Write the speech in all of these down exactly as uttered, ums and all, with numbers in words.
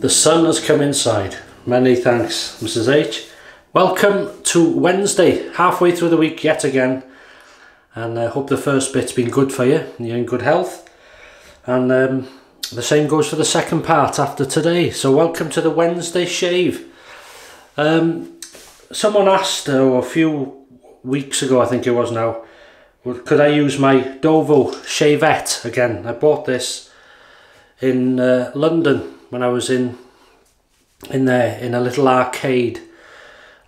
The sun has come inside. Many thanks, Missus H. Welcome to Wednesday, halfway through the week yet again. And I uh, hope the first bit's been good for you, and you're in good health. And um, the same goes for the second part after today. So welcome to the Wednesday shave. Um, someone asked uh, a few weeks ago, I think it was now, could I use my Dovo Shavette again? I bought this in uh, London when I was in in there in a little arcade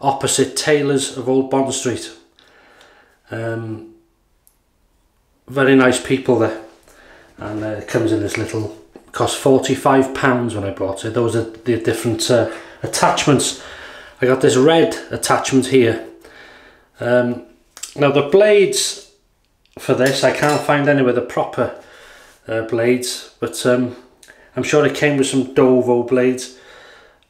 opposite Taylor's of Old Bond Street. Um, very nice people there, and uh, it comes in this little, cost forty-five pounds when I bought it. Those are the different uh, attachments. I got this red attachment here. Um, now the blades for this I can't find anywhere, the proper uh, blades, but um, I'm sure it came with some Dovo blades.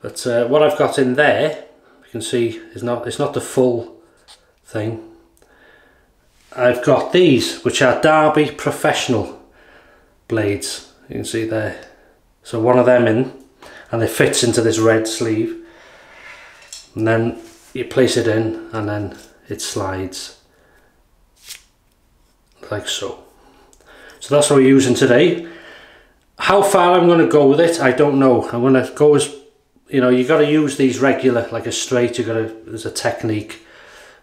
But uh, what I've got in there, you can see, is not it's not the full thing. I've got these, which are Derby Professional blades. You can see there. So one of them in, and it fits into this red sleeve. And then you place it in, and then it slides. Like so. So that's what we're using today. How far I'm going to go with it, I don't know. I'm going to go as... You know, you got to use these regular, like a straight. You got to. There's a technique,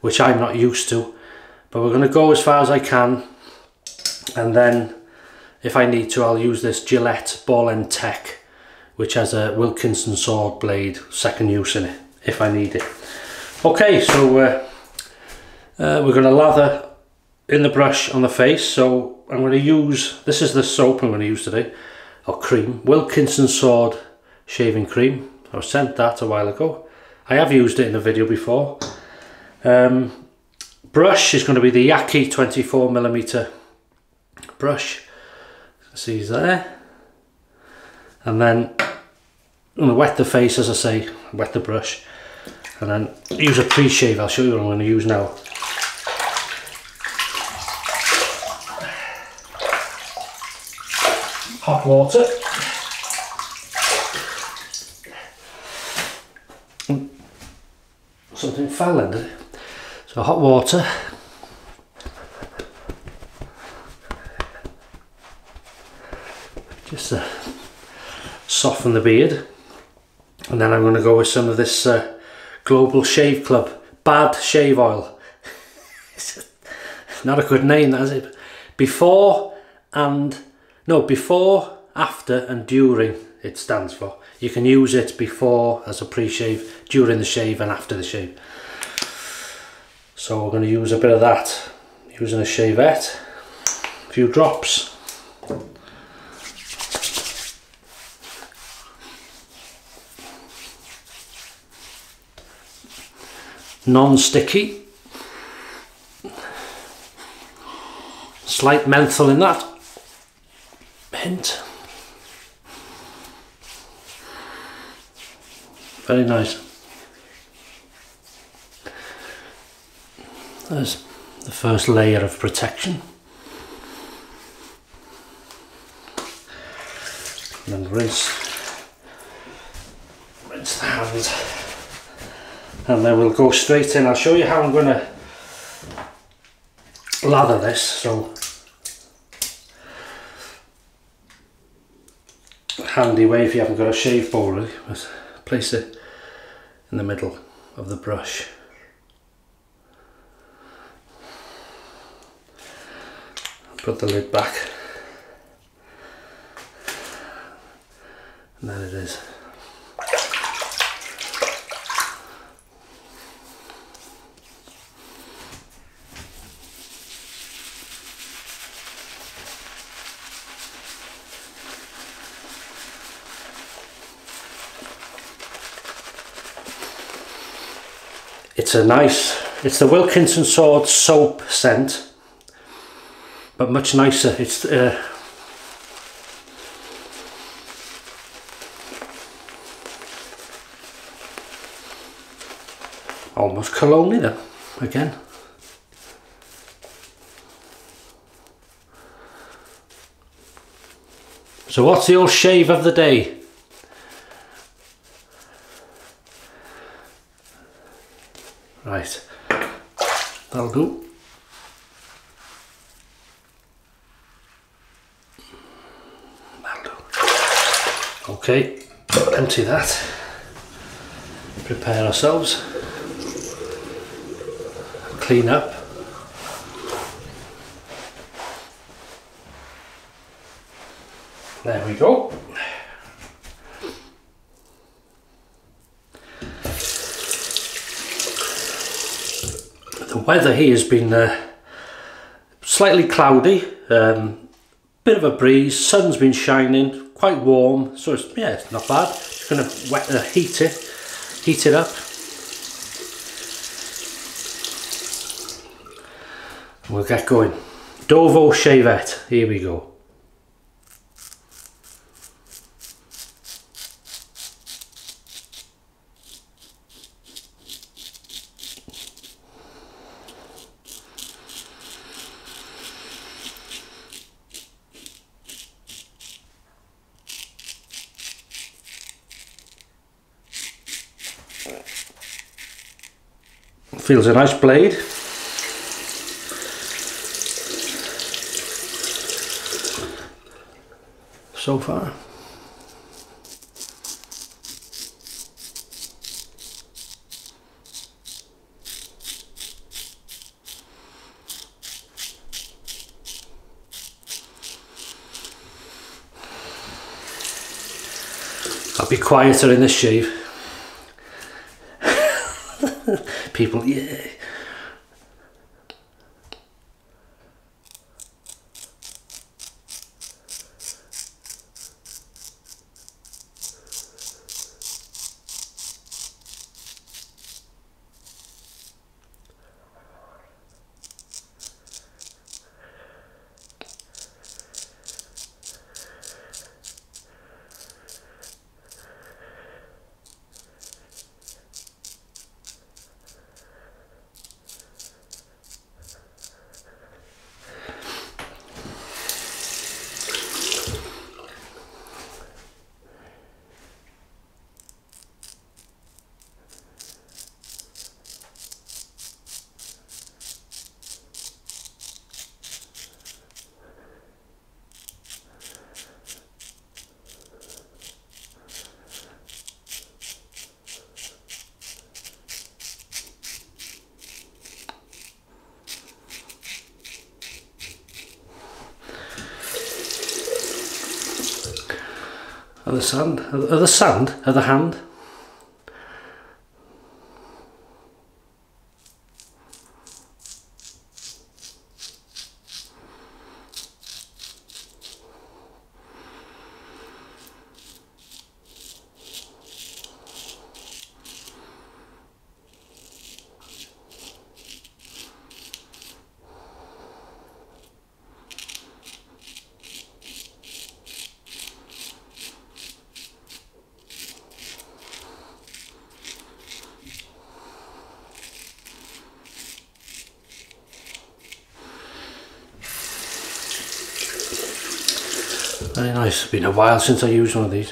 which I'm not used to, but we're going to go as far as I can, and then, if I need to, I'll use this Gillette Ball End Tech, which has a Wilkinson Sword blade, second use in it, if I need it. Okay, so uh, uh, we're going to lather in the brush on the face. So I'm going to use. This is the soap I'm going to use today, or cream, Wilkinson Sword shaving cream. I was sent that a while ago. I have used it in a video before. Um, brush is going to be the Yaqi twenty-four millimeter brush. See there. And then I'm going to wet the face, as I say, wet the brush. And then use a pre-shave. I'll show you what I'm going to use now. Hot water. Something fell in it. So hot water. Just to soften the beard. And then I'm going to go with some of this uh, Global Shave Club Bad Shave Oil. It's not a good name, that is it? Before and... No, before, after and during it stands for. You can use it before as a pre-shave, during the shave and after the shave. So we're going to use a bit of that, using a shavette, a few drops. Non-sticky. Slight menthol in that. Hint. Very nice. There's the first layer of protection. And then rinse, rinse the hand. And then we'll go straight in. I'll show you how I'm going to lather this. So, handy way if you haven't got a shave bowl, really. Place it in the middle of the brush. Put the lid back. And there it is. It's a nice, it's the Wilkinson Sword soap scent, but much nicer. It's uh, almost cologne-y though, again. So what's the old shave of the day? Right, that'll do. That'll do. Okay, empty that. Prepare ourselves. Clean up. There we go. The weather here has been uh, slightly cloudy, um, bit of a breeze, sun's been shining, quite warm, so it's, yeah, it's not bad. Just going to wet uh, heat it, heat it up. We'll get going. Dovo Shavette, here we go. Feels a nice blade. So far. I'll be quieter in this shave. People, yeah. Other sand, other sand, other hand. Very nice. It's been a while since I used one of these.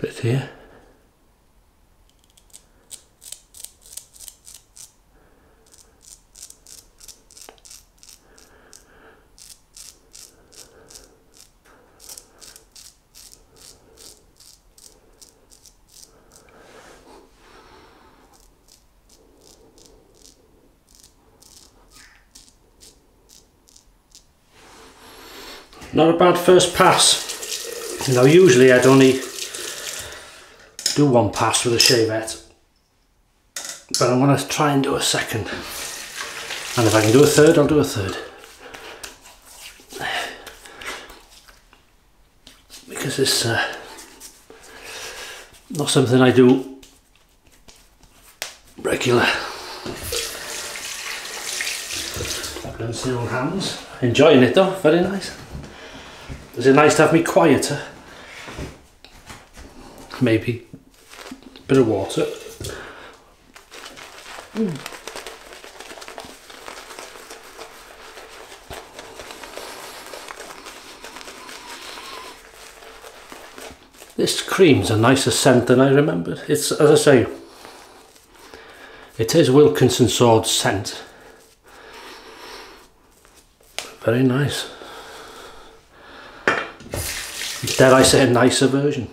Bit here. Not a bad first pass. Now usually I'd only do one pass with a Shavette, but I'm going to try and do a second, and if I can do a third, I'll do a third, because it's uh, not something I do regular. I've done several hands. Enjoying it though, very nice. Is it nice to have me quieter? Maybe. Bit of water. Mm. This cream's a nicer scent than I remembered. It's, as I say, it is Wilkinson Sword scent. Very nice. Dare I say a nicer version?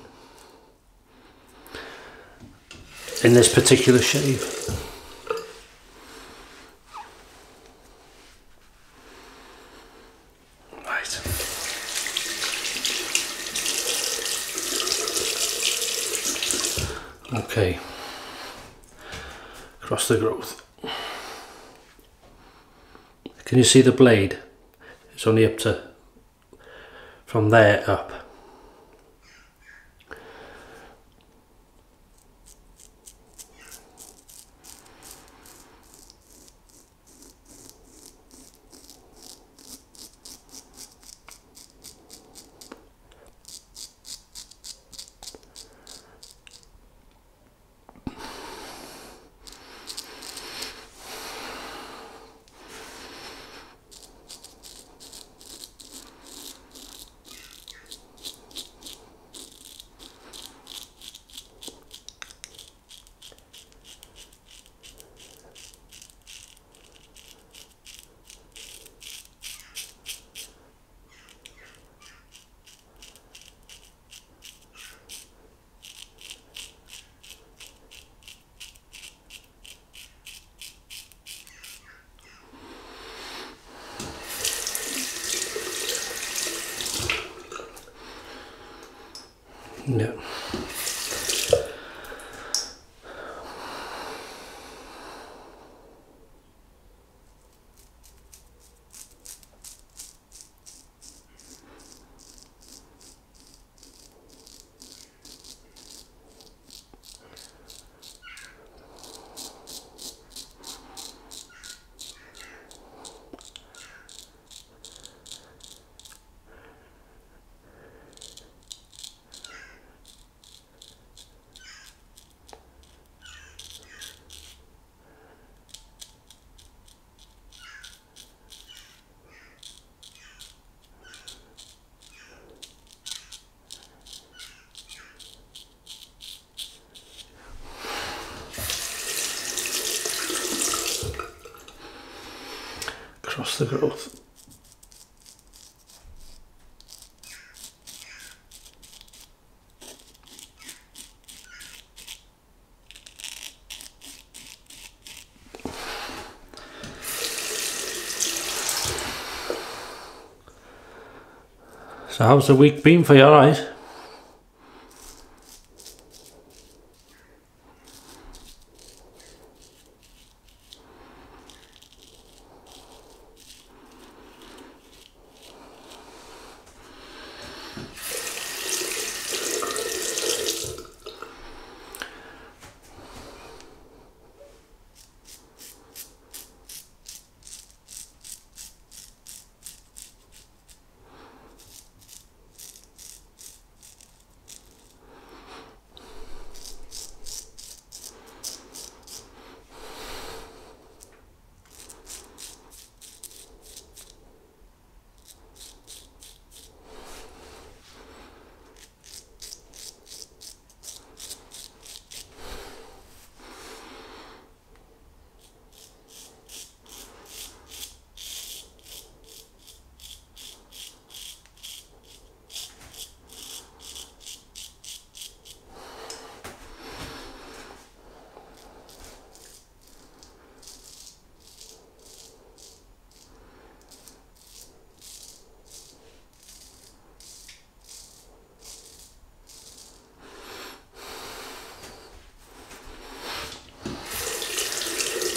In this particular shave. Right. Okay. Across the growth. Can you see the blade? It's only up to, from there up. Yeah. Across the growth. So how's the week been for you, all right?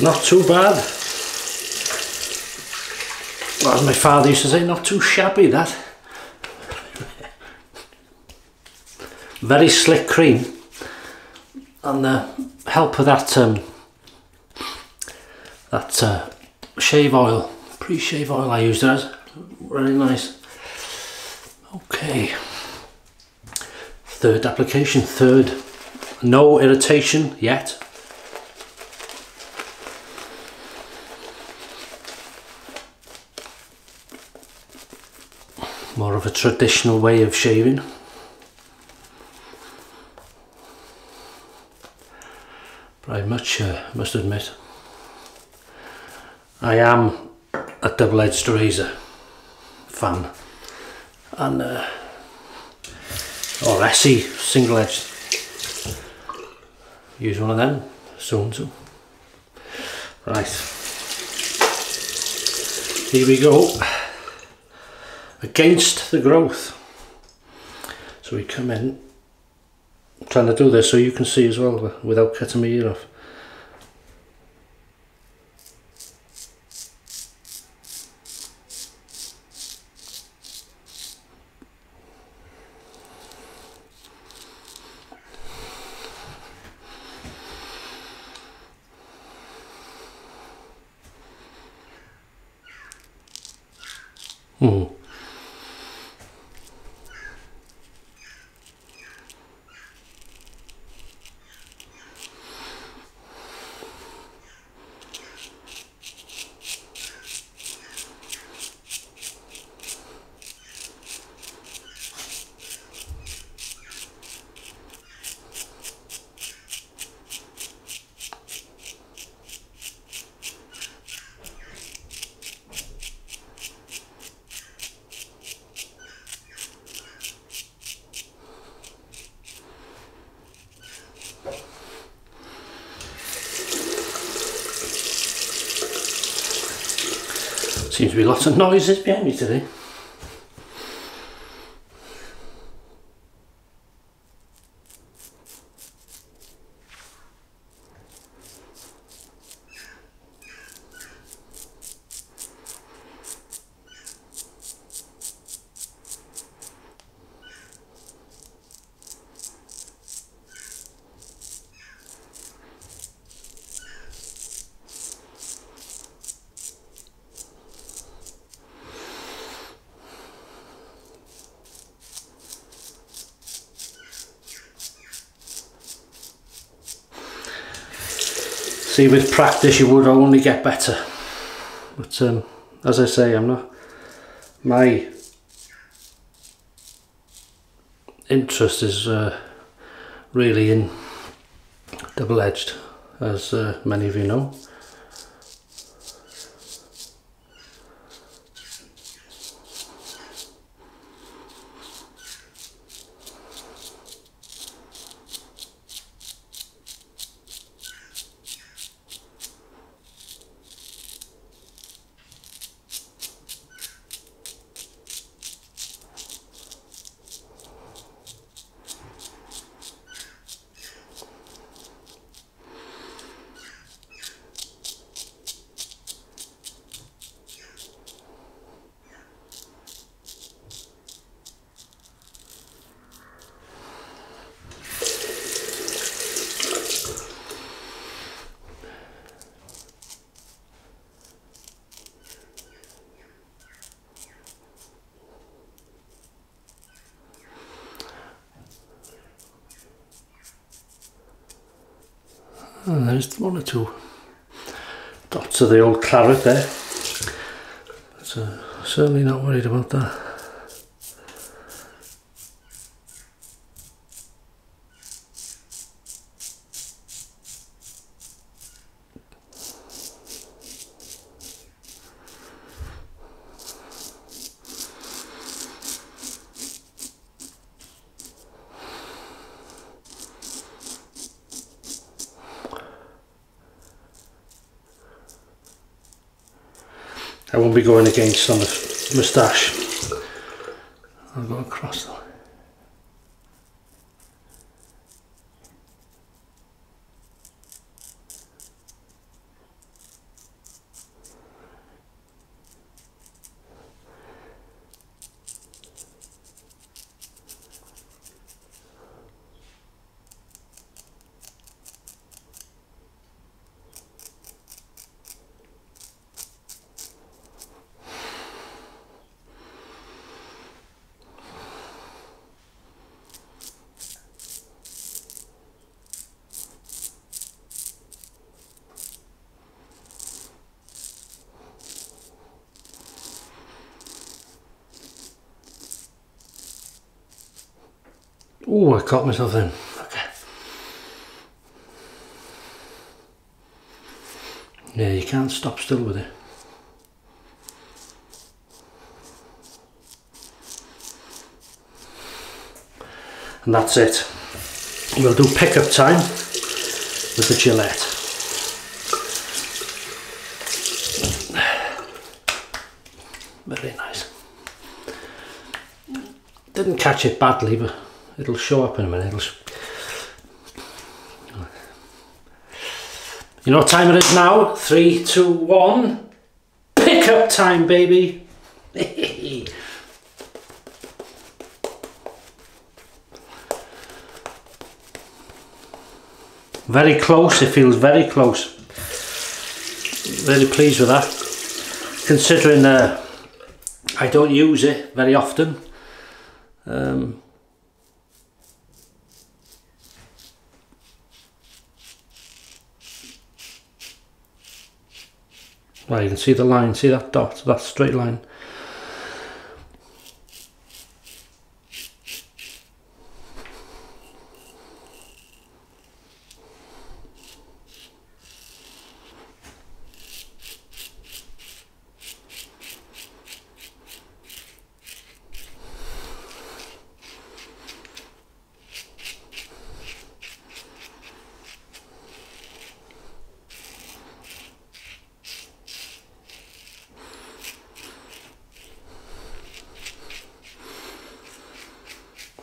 Not too bad. Well, as my father used to say, not too shabby that. Very slick cream, and the help of that um, that uh, shave oil, pre-shave oil I used it as, very nice. Okay, third application, third, no irritation yet. More of a traditional way of shaving. But I much, uh, must admit, I am a double-edged razor fan, and uh, or S E single-edged. Use one of them soon too. Right, here we go. Against the growth. So we come in, I'm trying to do this so you can see as well without cutting my ear off. Hmm. Seems to be lots of noises behind me today. See, with practice you would only get better, but um, as I say, I'm not, my interest is uh, really in double-edged, as uh, many of you know. And there's one or two dots of the old claret there, so certainly not worried about that. I won't be going against on the moustache. I'll go across that. Oh, I caught myself in. Okay. Yeah, you can't stop still with it. And that's it. We'll do pickup time with the Gillette. Very nice. Didn't catch it badly, but it'll show up in a minute. It'll sh you know what time it is now? Three, two, one. Pickup time, baby. Very close, it feels very close. Really pleased with that. Considering uh, I don't use it very often. Um, well, you can see the line, see that dot, that straight line.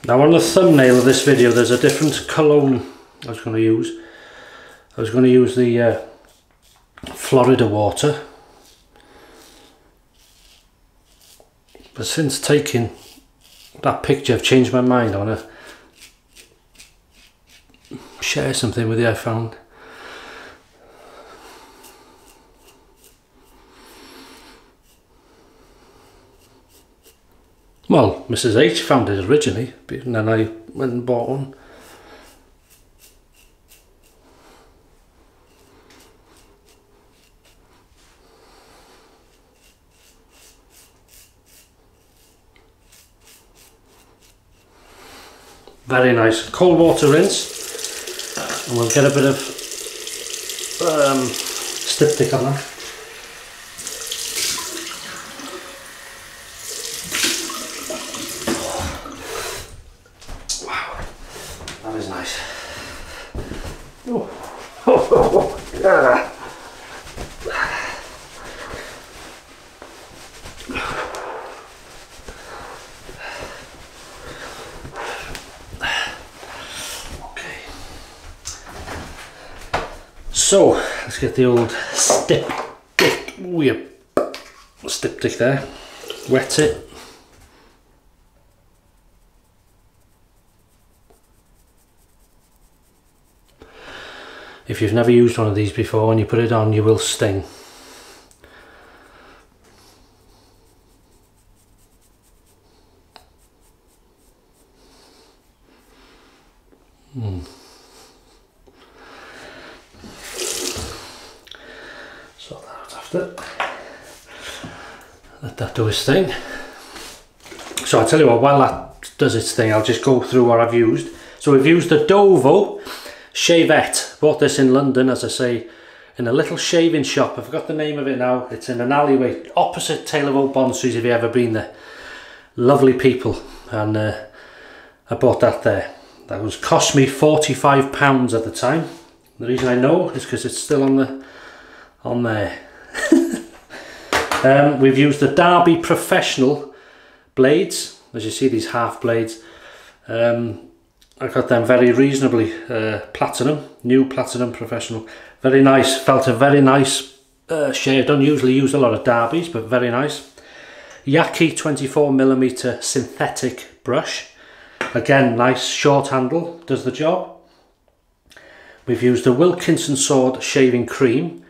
Now on the thumbnail of this video there's a different cologne I was going to use. I was going to use the uh, Florida water, but since taking that picture I've changed my mind. I want to share something with you I found. Well, Missus H found it originally, and then I went and bought one. Very nice. Cold water rinse, and we'll get a bit of um, styptic on that. So let's get the old styptic, ooh, yeah. styptic there, wet it. If you've never used one of these before and you put it on, you will sting. Mm. Sort that out after. Let that do its thing. So I tell you what, while that does its thing, I'll just go through what I've used. So we've used the Dovo Shavette. Bought this in London, as I say, in a little shaving shop. I forgot the name of it now. It's in an alleyway opposite Taylor's of Old Bond Street, if you've ever been there. Lovely people, and uh, I bought that there. That was cost me forty-five pounds at the time. The reason I know is because it's still on the on there. um, we've used the Derby Professional blades, as you see these half blades. Um, I got them very reasonably, uh, platinum, new platinum professional. Very nice, felt a very nice uh, shave. Don't usually use a lot of Derbys, but very nice. Yaqi twenty-four millimeter synthetic brush. Again, nice short handle, does the job. We've used the Wilkinson Sword shaving cream.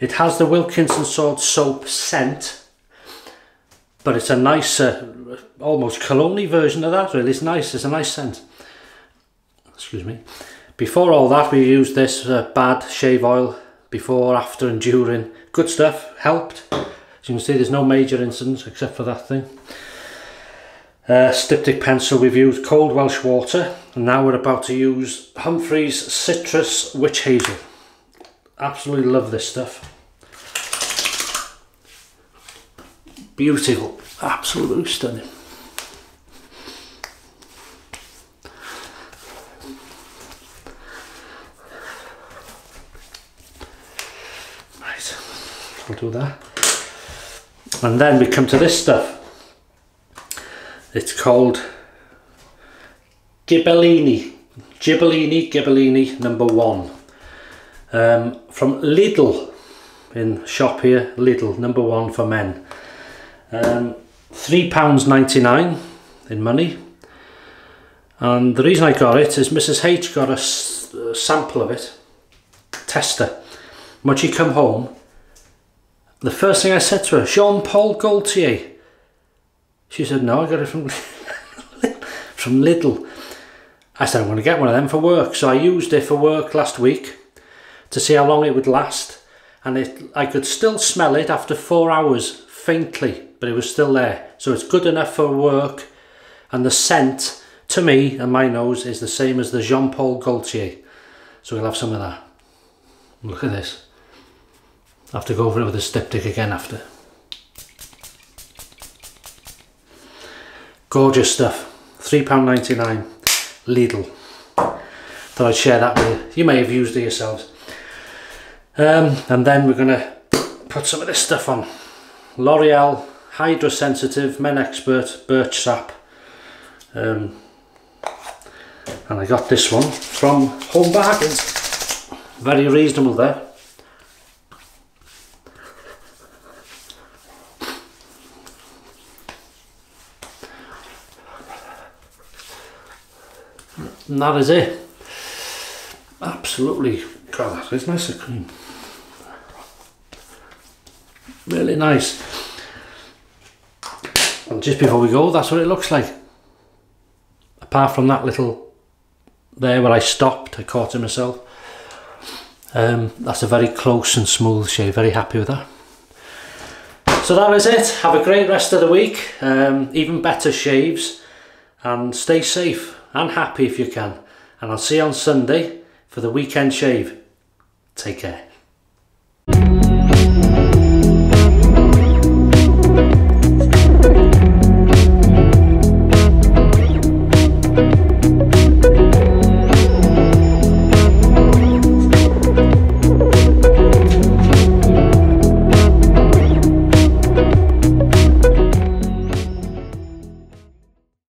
It has the Wilkinson Sword soap scent, but it's a nicer, almost cologne-y version of that, really. It's nice, it's a nice scent. Excuse me. Before all that, we used this uh, bad shave oil before, after and during. Good stuff, helped. As you can see, there's no major incidents except for that thing. Uh, styptic pencil, we've used cold Welsh water, and now we're about to use Humphrey's Citrus Witch Hazel. Absolutely love this stuff. Beautiful, absolutely stunning. Right, I'll do that. And then we come to this stuff. It's called G Bellini, G Bellini, G Bellini number one. Um, from Lidl, in shop here, Lidl, number one for men. Um, three pounds ninety-nine in money. And the reason I got it is Missus H got a s sample of it, tester. When she come home, the first thing I said to her, Jean-Paul Gaultier. She said, no, I got it from, from Lidl. I said, I'm going to get one of them for work. So I used it for work last week to see how long it would last. And it, I could still smell it after four hours, faintly, but it was still there. So it's good enough for work. And the scent, to me and my nose, is the same as the Jean-Paul Gaultier. So we'll have some of that. Look at this. I have to go over it with a styptic again after. Gorgeous stuff, three pounds ninety-nine, Lidl. Thought I'd share that with you. You may have used it yourselves. Um, and then we're going to put some of this stuff on. L'Oreal Hydra Sensitive Men Expert Birch Sap. Um, and I got this one from Home Bargains. Very reasonable there. And that is it. Absolutely, God, that is nice of cream. Really nice. And just before we go, that's what it looks like. Apart from that little there where I stopped, I caught it myself. Um, that's a very close and smooth shave. Very happy with that. So that is it. Have a great rest of the week. Um, even better shaves, and stay safe. And happy if you can, and I'll see you on Sunday for the weekend shave. Take care.